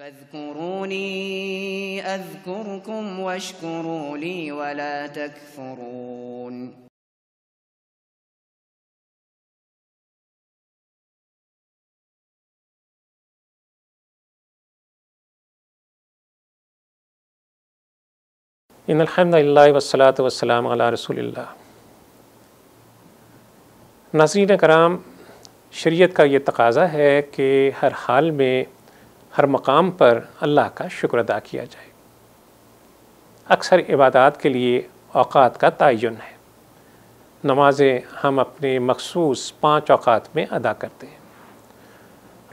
فاذكروني أذكركم واشكروا لي ولا تكفرون. इन अल्हम्दुलिल्लाह वस्सलातु वस्सलाम अला रसूलिल्लाह। नाज़रीन कराम, शरीयत का ये तकाज़ा है कि हर हाल में हर मकाम पर अल्लाह का शुक्र अदा किया जाए। अक्सर इबादत के लिए औक़ात का तयन है। नमाज़ें हम अपने मखसूस 5 औक़ात में अदा करते हैं।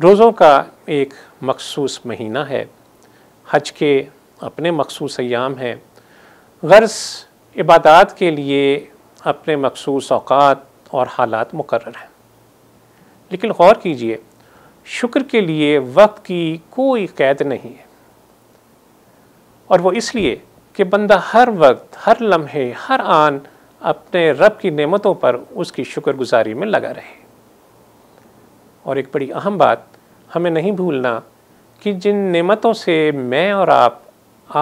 रोज़ों का एक मखसूस महीना है। हज के अपने मखसूस अयाम हैं। गर्ज़ इबादत के लिए अपने मखसूस औक़ात और हालात मुकर्रर हैं। लेकिन गौर कीजिए, शुक्र के लिए वक्त की कोई कैद नहीं है, और वो इसलिए कि बंदा हर वक्त, हर लम्हे, हर आन अपने रब की नेमतों पर उसकी शुक्रगुजारी में लगा रहे। और एक बड़ी अहम बात हमें नहीं भूलना कि जिन नेमतों से मैं और आप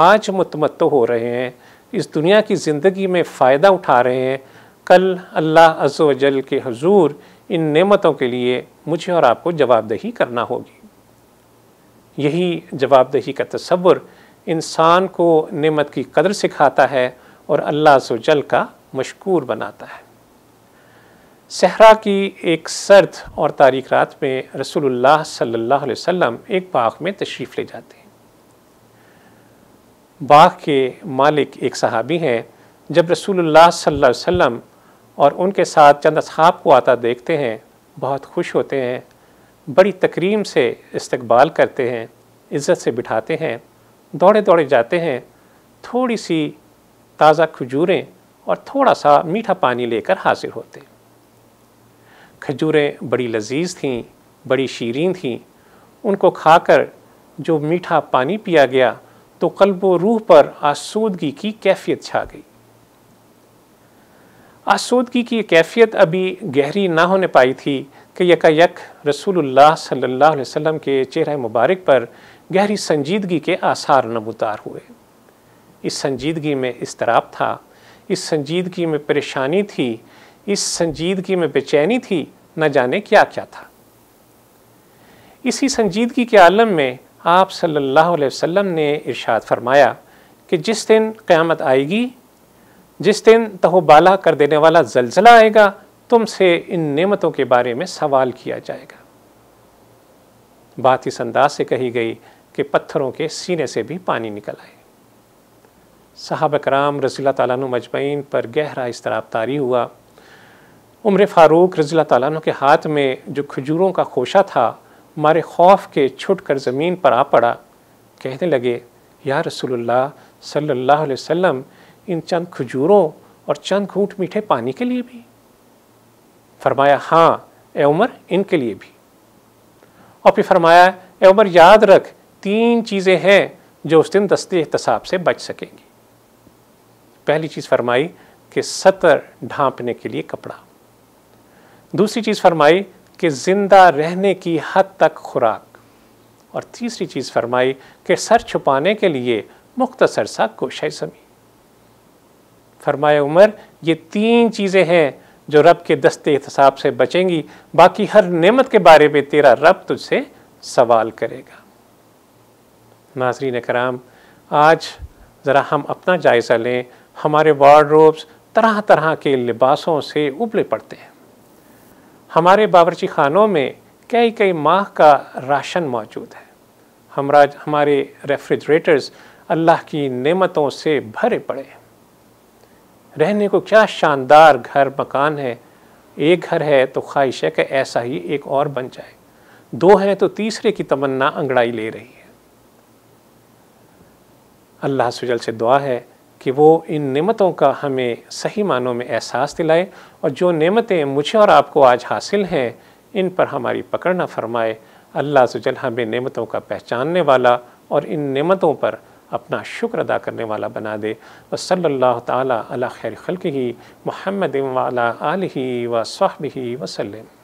आज मुतमत्तो हो रहे हैं, इस दुनिया की ज़िंदगी में फ़ायदा उठा रहे हैं, कल अल्लाह अज़्ज़ व जल के हुजूर इन नेमतों के लिए मुझे और आपको जवाबदेही करना होगी। यही जवाबदेही का तसव्वुर इंसान को नेमत की कदर सिखाता है और अल्लाह अज़्ज़ व जल का मशकूर बनाता है। सहरा की एक सर्द और तारीख रात में रसूलुल्लाह सल्लल्लाहु अलैहि वसल्लम एक बाग़ में तशरीफ़ ले जाते हैं। बाग़ के मालिक एक सहाबी हैं। जब रसूलुल्लाह सल्लल्लाहु अलैहि वसल्लम और उनके साथ चंद असहाब को आता देखते हैं, बहुत खुश होते हैं, बड़ी तकरीम से इस्तकबाल करते हैं, इज़्ज़त से बिठाते हैं, दौड़े दौड़े जाते हैं, थोड़ी सी ताज़ा खजूरें और थोड़ा सा मीठा पानी लेकर हाजिर होते। खजूरें बड़ी लजीज थीं, बड़ी शीरीं थीं। उनको खाकर जो मीठा पानी पिया गया तो क़ल्ब व रूह पर आसूदगी की कैफियत छा गई। आसूदगी की कैफियत अभी गहरी ना होने पाई थी कि यकायक रसूलुल्लाह सल्लल्लाहु अलैहि वसल्लम के चेहरे मुबारक पर गहरी संजीदगी के आसार नमूदार हुए। इस संजीदगी में इस्तराब था, इस संजीदगी में परेशानी थी, इस संजीदगी में बेचैनी थी, न जाने क्या क्या था। इसी संजीदगी के आलम में आप सल्लल्लाहु अलैहि वसल्लम ने इरशाद फरमाया कि जिस दिन क़यामत आएगी, जिस दिन तहोबाला कर देने वाला ज़लज़ला आएगा, तुमसे इन नेमतों के बारे में सवाल किया जाएगा। बात इस अंदाज से कही गई कि पत्थरों के सीने से भी पानी निकल आए। सहाबा कराम रज़ियल्लाहु ताला अन्हुम अजमईन पर गहरा इज़्तिराब तारी हुआ। उमर फ़ारूक रज़ियल्लाहु ताला अन्हु के हाथ में जो खजूरों का खोशा था, मारे खौफ के छुट कर ज़मीन पर आ पड़ा। कहने लगे, या रसूलुल्लाह सल्लल्लाहु अलैहि वसल्लम, इन चंद खजूरों और चंद घूंट मीठे पानी के लिए भी? फरमाया, हाँ ए उमर, इनके लिए भी। और फिर फरमाया, ए उमर, याद रख, 3 चीज़ें हैं जो उस दिन दस्ते एहतसाब से बच सकेंगी। पहली चीज़ फरमाई कि सतर ढांपने के लिए कपड़ा। दूसरी चीज़ फरमाई कि ज़िंदा रहने की हद तक खुराक। और तीसरी चीज़ फरमाई कि सर छुपाने के लिए मुख्तसर सा गोशा ज़मीन। फरमाया, उमर, ये 3 चीज़ें हैं जो रब के दस्ते एहतसाब से बचेंगी। बाकी हर नेमत के बारे में तेरा रब तुझसे सवाल करेगा। नाज़रीन कराम, आज ज़रा हम अपना जायज़ा लें। हमारे वार्डरोब्स तरह तरह के लिबासों से उबले पड़ते हैं। हमारे बावर्ची खानों में कई कई माह का राशन मौजूद है। हमारे रेफ्रिजरेटर्स अल्लाह की नेमतों से भरे पड़े हैं। रहने को क्या शानदार घर मकान है। एक घर है तो ख्वाहिश है कि ऐसा ही एक और बन जाए। 2 हैं तो तीसरे की तमन्ना अंगड़ाई ले रही है। अल्लाह सुजल से दुआ है कि वो इन नेमतों का हमें सही मानों में एहसास दिलाए, और जो नेमतें मुझे और आपको आज हासिल हैं इन पर हमारी पकड़ ना फरमाए। अल्लाह सुजल हमें नेमतों का पहचानने वाला और इन नेमतों पर अपना शुक्र अदा करने वाला बना दे। वसल्लल्लाहु ताला अला खैर खल्किही मुहम्मदिन व अला आलिही व सहबिही वसल्लम।